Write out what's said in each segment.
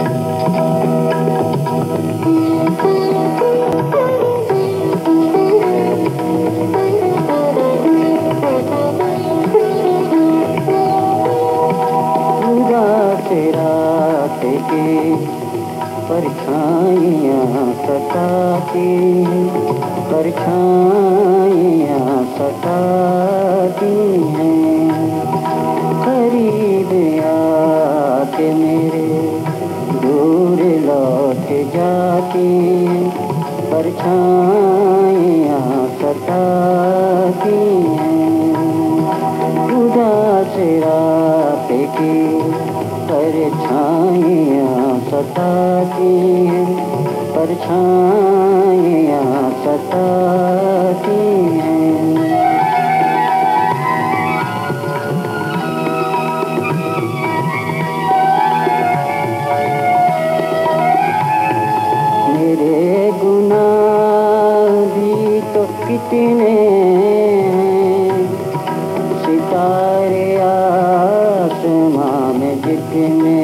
उदास रात की परछाइयाँ सताती हैं, परछाइयाँ सताती हैं। करीब आके मेरे दूर लौट जाती हैं, परछाइयाँ सताती हैं। उदास रात की परछाइयाँ सताती हैं, परछाइयाँ सताती हैं। मेरे गुनाह भी तो कितने हैं, सितारे आसमां में जितने।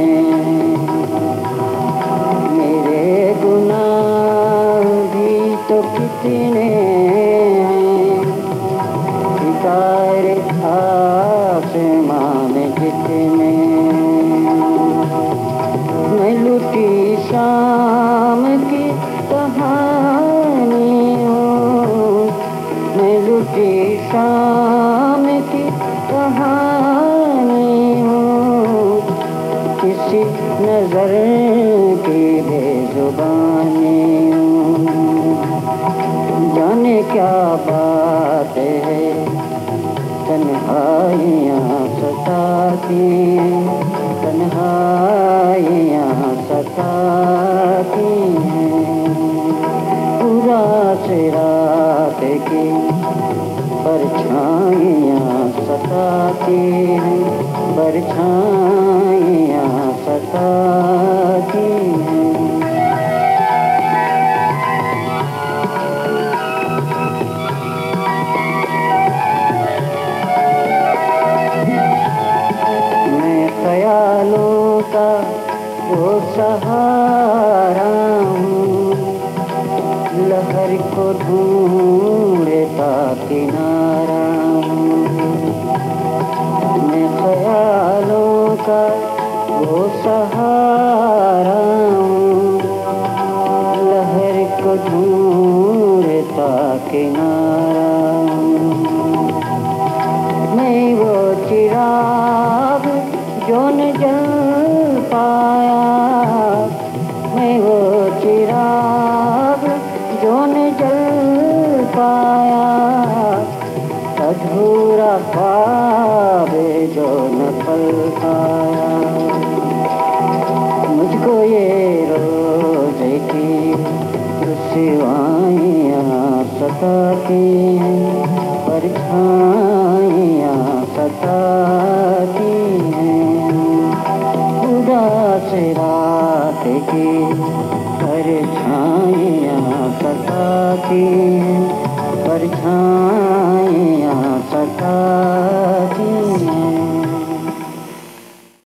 मेरे गुनाह भी तो कितने हैं, सितारे आसमां में जितने। मैं लुटी शाम की कहानी हूँ, मैं लुटी शाम की कहानी हूँ, किसी नजर की बेजुबानी हूँ। जाने क्या बात है, तन्हाइयाँ सताती हैं, तन्हाइयाँ सताती हैं। उदास रात की परछाइयाँ सताती हैं, परछाइयाँ सताती हैं। मैं ख्यालों का वो सहारा हूँ, लहर को ढूंढता किनारा। मैं ख्यालों का वो सहारा हूँ, लहर को ढूंढता किनारा। मैं वो चिराग जो न जल पाया, मैं वो चिराग जो न जल पाया। अधूरा ख्वाब जो न पल पाया, मुझको ये रोज की सिवाइयाँ सताती हैं, परछाइयाँ सताती हैं। उदास रात की परछाइयाँ सताती हैं, परछाइयाँ सताती हैं।